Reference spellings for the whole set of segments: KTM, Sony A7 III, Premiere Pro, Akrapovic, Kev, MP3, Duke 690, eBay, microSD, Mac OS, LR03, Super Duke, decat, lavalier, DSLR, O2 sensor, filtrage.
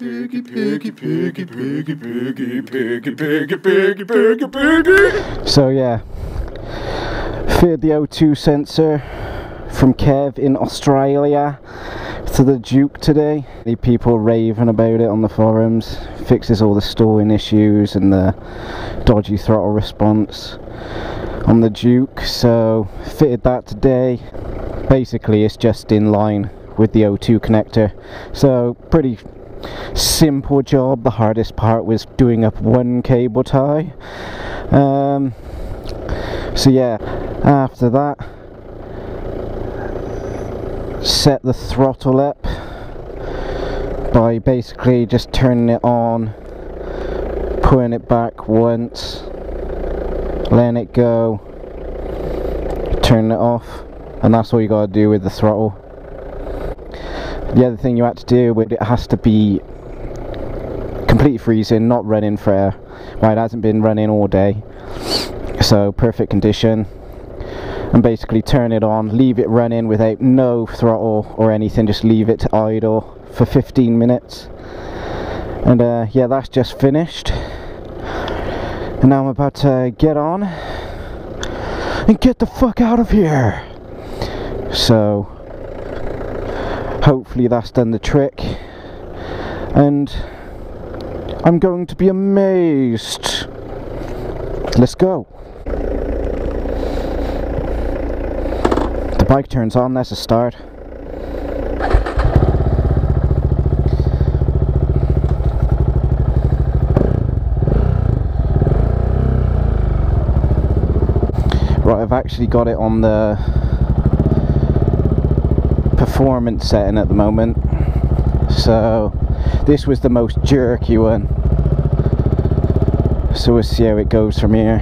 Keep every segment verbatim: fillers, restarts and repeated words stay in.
Piggy, piggy, piggy, piggy, piggy, piggy, piggy, piggy, piggy, piggy. So yeah, fitted the O two sensor from Kev in Australia to the Duke today. The people raving about it on the forums. Fixes all the stalling issues and the dodgy throttle response on the Duke. So fitted that today. Basically, it's just in line with the O two connector. So pretty simple job. The hardest part was doing up one cable tie. Um, so yeah, after that, set the throttle up by basically just turning it on, putting it back once, letting it go, turning it off, and that's all you gotta do with the throttle. The other thing you had to do with it has to be completely freezing, not running for air. Well, it hasn't been running all day, so perfect condition. And basically turn it on, leave it running without no throttle or anything, just leave it to idle for fifteen minutes. And uh, yeah, that's just finished. And now I'm about to get on and get the fuck out of here. So hopefully that's done the trick, and I'm going to be amazed. Let's go. The bike turns on, that's a start. Right, I've actually got it on the performance setting at the moment, so this was the most jerky one, so we'll see how it goes from here.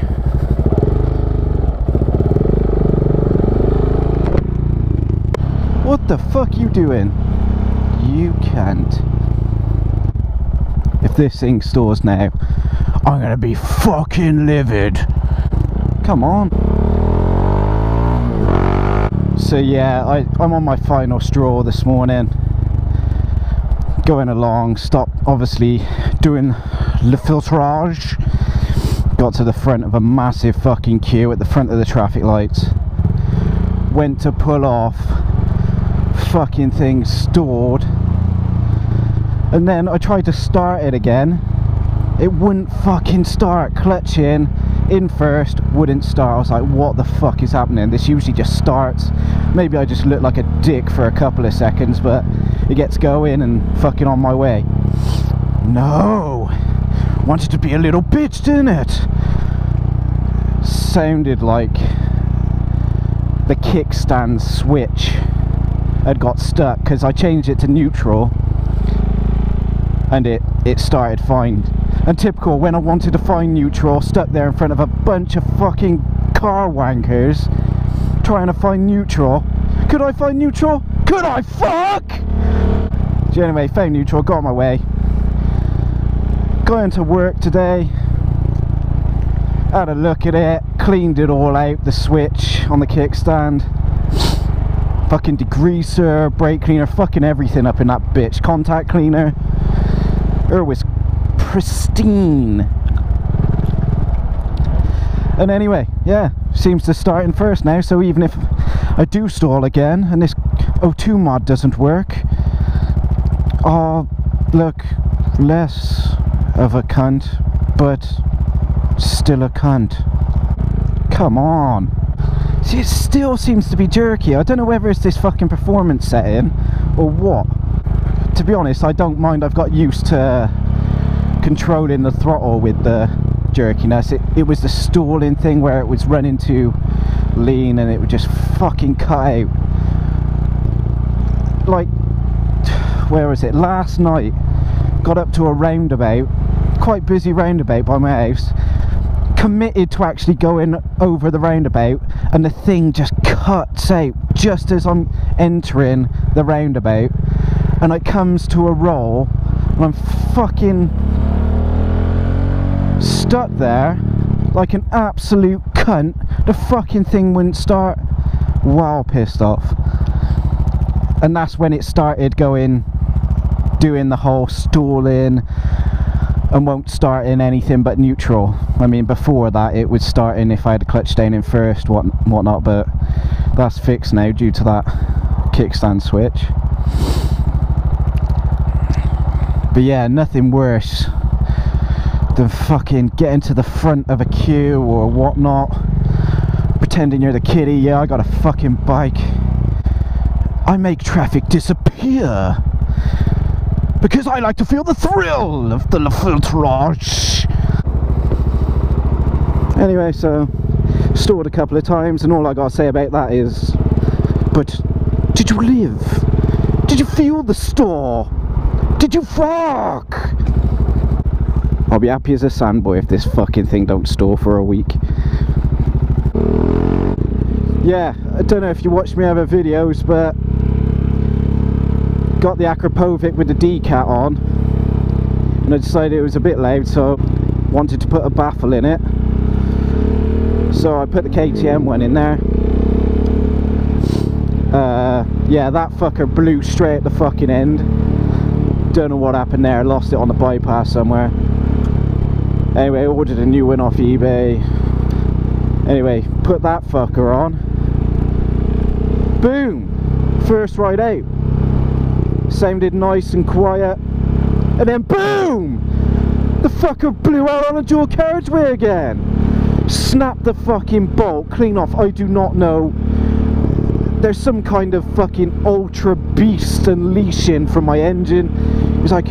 What the fuck you doing? You can't. If this thing stores now, I'm gonna be fucking livid. Come on. So yeah, I, I'm on my final straw this morning, going along, stop obviously doing le filtrage, got to the front of a massive fucking queue at the front of the traffic lights, went to pull off, fucking thing stored, and then I tried to start it again, it wouldn't fucking start, clutching in first, wouldn't start. I was like, what the fuck is happening? This usually just starts. Maybe I just look like a dick for a couple of seconds, but it gets going and fucking on my way. No! Wanted to be a little bitch, didn't it? Sounded like the kickstand switch had got stuck, because I changed it to neutral and it, it started fine. And typical, when I wanted to find neutral, stuck there in front of a bunch of fucking car wankers trying to find neutral. Could I find neutral? Could I fuck? So anyway, found neutral, got on my way. Got into work today, had a look at it, cleaned it all out, the switch on the kickstand, fucking degreaser, brake cleaner, fucking everything up in that bitch, contact cleaner. It was pristine. And anyway, yeah, seems to start in first now, so even if I do stall again and this O two mod doesn't work, I'll look less of a cunt, but still a cunt. Come on. See, it still seems to be jerky. I don't know whether it's this fucking performance setting or what. To be honest, I don't mind. I've got used to controlling the throttle with the jerkiness. It, it was the stalling thing where it was running too lean and it would just fucking cut out. Like, where was it? Last night, got up to a roundabout, quite busy roundabout by my house, committed to actually going over the roundabout, and the thing just cuts out just as I'm entering the roundabout, and it comes to a roll and I'm fucking stuck there like an absolute cunt. The fucking thing wouldn't start. Wow, pissed off. And that's when it started going doing the whole stalling and won't start in anything but neutral. I mean, before that it would start in if I had a clutch down in first, what whatnot, but that's fixed now due to that kickstand switch. But yeah, nothing worse than fucking getting to the front of a queue or whatnot, pretending you're the kiddie. Yeah, I got a fucking bike. I make traffic disappear because I like to feel the thrill of the filtrage. Anyway, so stalled a couple of times, and all I gotta say about that is, but did you live? Did you feel the stall? Did you fuck? I'll be happy as a sandboy if this fucking thing don't stall for a week. Yeah, I don't know if you watched my other videos, but got the Akrapovic with the D cat on, and I decided it was a bit loud, so I wanted to put a baffle in it. So I put the K T M one in there. Uh, yeah, that fucker blew straight at the fucking end. Don't know what happened there, I lost it on the bypass somewhere. Anyway, I ordered a new one off eBay. Anyway, put that fucker on. Boom! First ride out. Sounded nice and quiet. And then boom! The fucker blew out on a dual carriageway again. Snapped the fucking bolt clean off. I do not know. There's some kind of fucking ultra beast unleashing from my engine. It's like,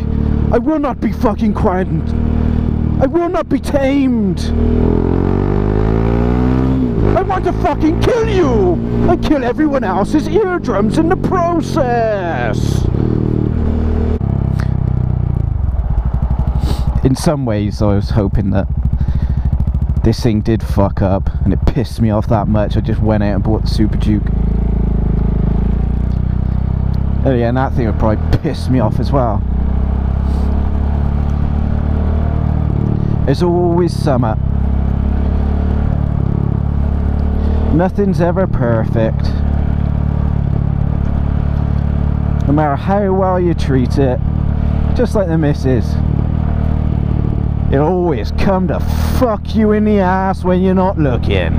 I will not be fucking quietened. I will not be tamed. I want to fucking kill you and kill everyone else's eardrums in the process. In some ways I was hoping that this thing did fuck up, and it pissed me off that much I just went out and bought the Super Duke. Oh yeah, and that thing would probably piss me off as well. There's always summer. Nothing's ever perfect. No matter how well you treat it, just like the missus, it'll always come to fuck you in the ass when you're not looking.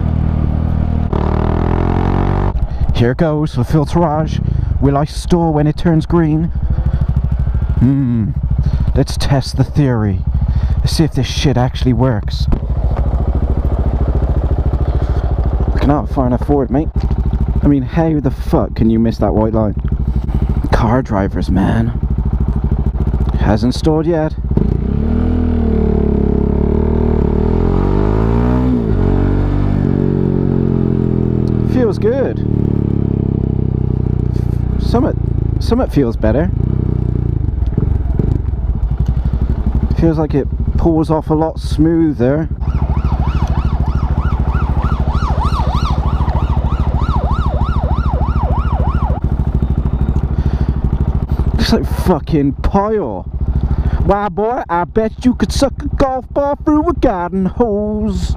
Here goes the filtrage. Will I stall when it turns green? Hmm. Let's test the theory. Let's see if this shit actually works. Not far enough forward, mate. I mean, how the fuck can you miss that white line? Car drivers, man. Hasn't stalled yet. Feels good. Summit, Summit feels better. Feels like it pulls off a lot smoother. Like fucking pile. Why, boy, I bet you could suck a golf ball through a garden hose.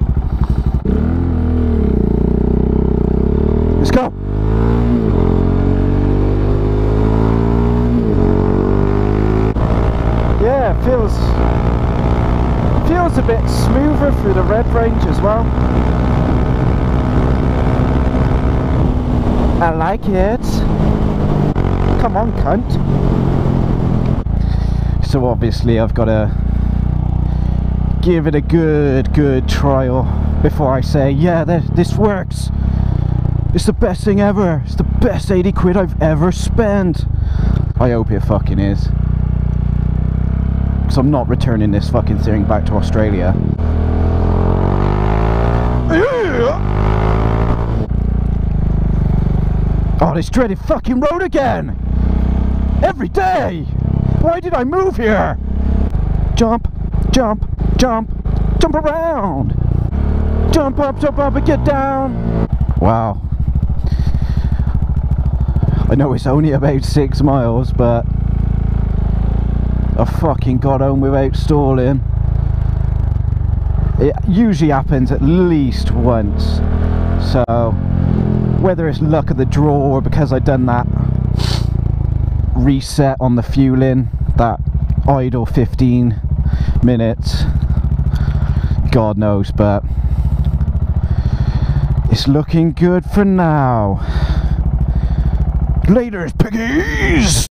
Let's go. Yeah, it feels feels a bit smoother through the red range as well. I like it. Come on, cunt. So obviously I've got to give it a good, good trial before I say, yeah, th this works. It's the best thing ever. It's the best eighty quid I've ever spent. I hope it fucking is. Because I'm not returning this fucking thing back to Australia. Oh, this dreaded fucking road again. Every day. Why did I move here? Jump, jump, jump, jump around. Jump up, jump up and get down. Wow. I know it's only about six miles, but I fucking got home without stalling. It usually happens at least once. So whether it's luck of the draw or because I've done that reset on the fueling, that idle fifteen minutes, God knows, but it's looking good for now. Later, piggies!